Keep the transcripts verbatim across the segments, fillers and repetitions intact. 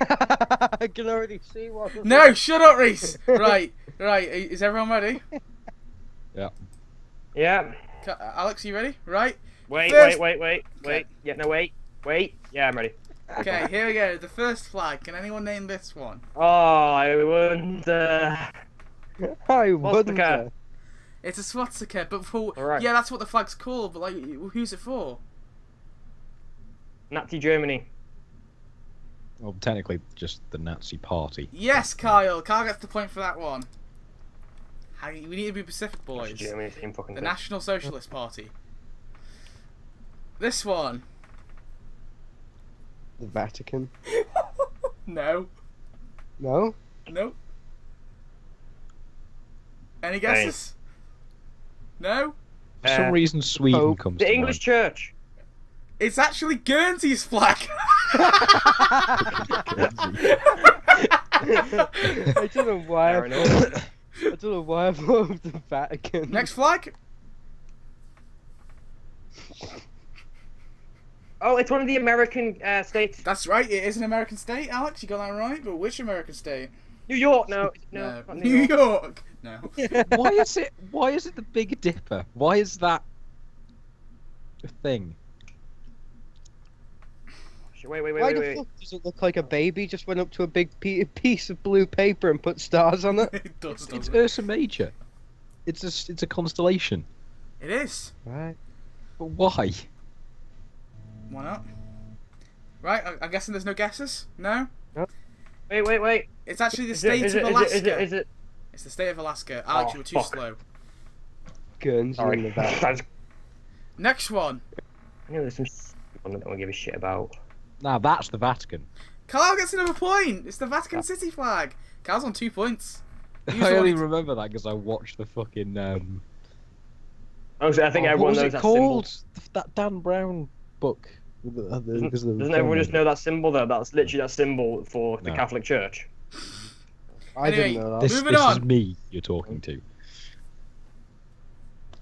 I can already see one. No, I? Shut up, Reese. Right, right. Is everyone ready? Yeah. Yeah. Alex, you ready? Right. Wait, first... wait, wait, wait, okay. wait. Yeah, no, wait, wait. Yeah, I'm ready. Okay, here we go. The first flag. Can anyone name this one? Oh, I wonder. I wonder. It's a swastika, but for right. yeah, that's what the flag's called. But like, who's it for? Nazi Germany. Well, technically, just the Nazi Party. Yes, Kyle. Kyle gets the point for that one. We need to be Pacific boys. Germany, the fucking the National Socialist Party. This one. The Vatican. No. No. No. Any guesses? Hey. No. For some uh, reason, Sweden oh, comes. The to English mind. Church. It's actually Guernsey's flag. I don't know why. I, I don't know why I thought of the Vatican. Next flag. Oh, it's one of the American uh, states. That's right. It is an American state, Alex. You got that right. But which American state? New York. No. No. no. New, New York. York. No. Why is it? Why is it the Big Dipper? Why is that a thing? Wait, wait, wait, Why wait, wait. the fuck does it look like a baby just went up to a big piece of blue paper and put stars on it? It does. It's, it's it? Ursa Major. It's a it's a constellation. It is. Right. But why? Why not? Right. I, I'm guessing there's no guesses. No. Wait, wait, wait. It's actually the is state it, is of it, Alaska. Is it, is it, is it? It's the state of Alaska. Alex, oh, you were too fuck. slow. Guernsey. Next one. I know there's some one that I don't give a shit about. Nah, that's the Vatican. Carl gets another point! It's the Vatican yeah. City flag! Carl's on two points. He's I only remember that because I watched the fucking... Um... Oh, so I think oh, everyone knows that symbol. What was it called? That Dan Brown book. Doesn't, the doesn't everyone just know that symbol, though? That's literally that symbol for no. the Catholic Church. I anyway, didn't know that. This, Moving this on. is me you're talking to.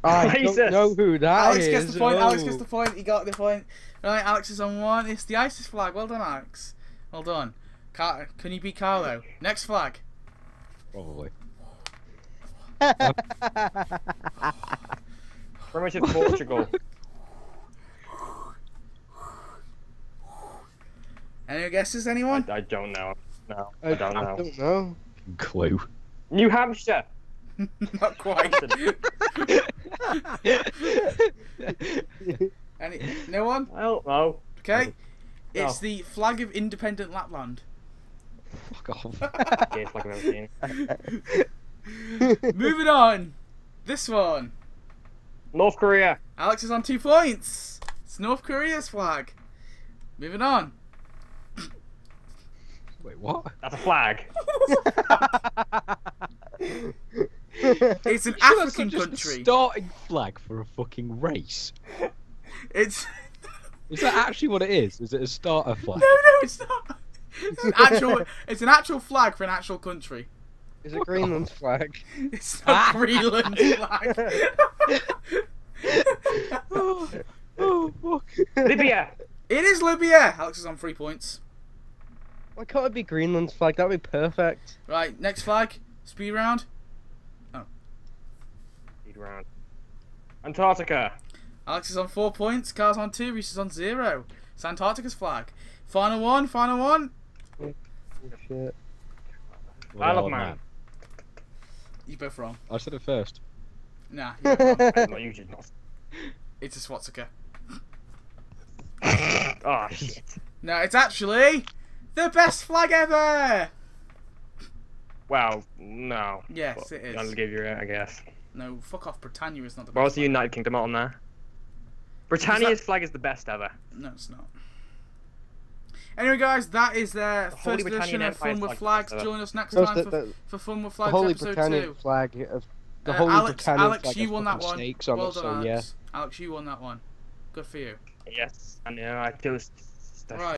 I don't know who that Alex is. Alex gets the point. Oh. Alex gets the point. He got the point. Right, Alex is on one. It's the ISIS flag. Well done, Alex. Well done. Car Can you beat Carlo? Next flag. Probably. Primitive Portugal. Any guesses, anyone? I, I don't know. No, I, I don't know. I don't know. Clue. New Hampshire. Not quite. Any, no one? I don't know. Okay. No. It's the flag of independent Lapland. Fuck off. Yeah, flag of everything. Moving on. This one. North Korea. Alex is on two points. It's North Korea's flag. Moving on. Wait, what? That's a flag. It's an you African sure that's country. Just the starting flag for a fucking race. It's. Is that actually what it is? Is it a starter flag? No, no, it's not. It's an actual. It's an actual flag for an actual country. Is it Greenland's flag? It's not Greenland's flag. oh, oh, fuck. Libya. It is Libya. Alex is on three points. Why can't it be Greenland's flag? That would be perfect. Right, next flag. Speed round. Round. Antarctica. Alex is on four points. Carl's on two. Reese is on zero. It's Antarctica's flag. Final one. Final one. Oh, shit. Isle of Man. You both wrong. I said it first. Nah. You're wrong. You did not. It's a swastika. Oh shit. No, it's actually the best flag ever. Well, no. Yes, it is. I'll give you it, I guess. No, fuck off. Britannia is not the best. Where's the United Kingdom on there? Britannia's flag is the best ever. No, it's not. Anyway, guys, that is their first edition of Fun with Flags. Join us next time for Fun with Flags episode two. The Holy Britannia flag. Alex, you won that one. Well done, Alex. Alex, you won that one. Good for you. Yes, I know. I do. Right.